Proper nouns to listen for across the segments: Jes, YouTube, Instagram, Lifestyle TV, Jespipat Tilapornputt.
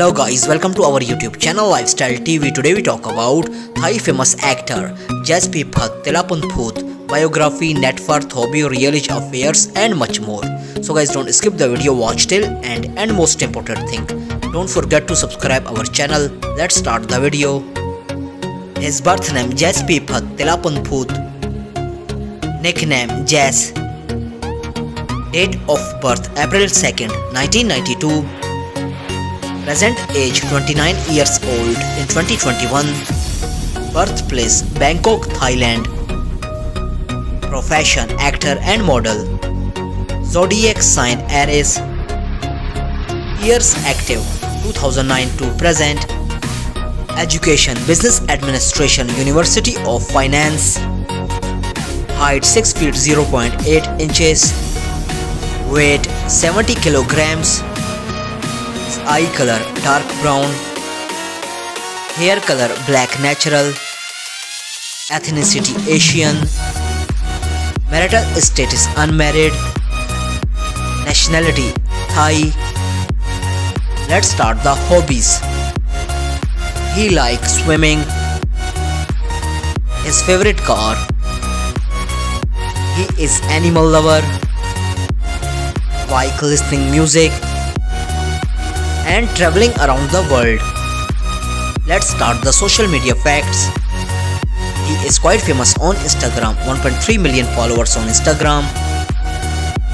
Hello guys, welcome to our YouTube channel Lifestyle TV. Today we talk about Thai famous actor Jespipat Tilapornputt, biography, net worth, hobby, real age affairs and much more. So guys, don't skip the video, watch till end, and most important thing, don't forget to subscribe our channel. Let's start the video. His birth name Jespipat Tilapornputt, nickname Jes, date of birth April 2nd, 1992. Present age 29 years old in 2021. Birthplace Bangkok, Thailand. Profession actor and model. Zodiac sign Aries. Years active 2009 to present. Education business administration, University of Finance. Height 6 feet 0.8 inches. Weight 70 kilograms. Eye color dark brown. Hair color black natural. Ethnicity Asian. Marital status unmarried. Nationality Thai. Let's start the hobbies. He likes swimming. His favorite car. He is animal lover. Like listening music and traveling around the world. Let's start the social media facts. He is quite famous on Instagram, 1.3 million followers on Instagram.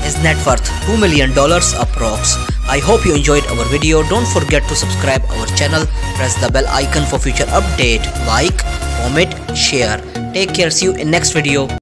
His net worth $2 million approx. I hope you enjoyed our video. Don't forget to subscribe our channel. Press the bell icon for future update. Like, comment, share. Take care. See you in next video.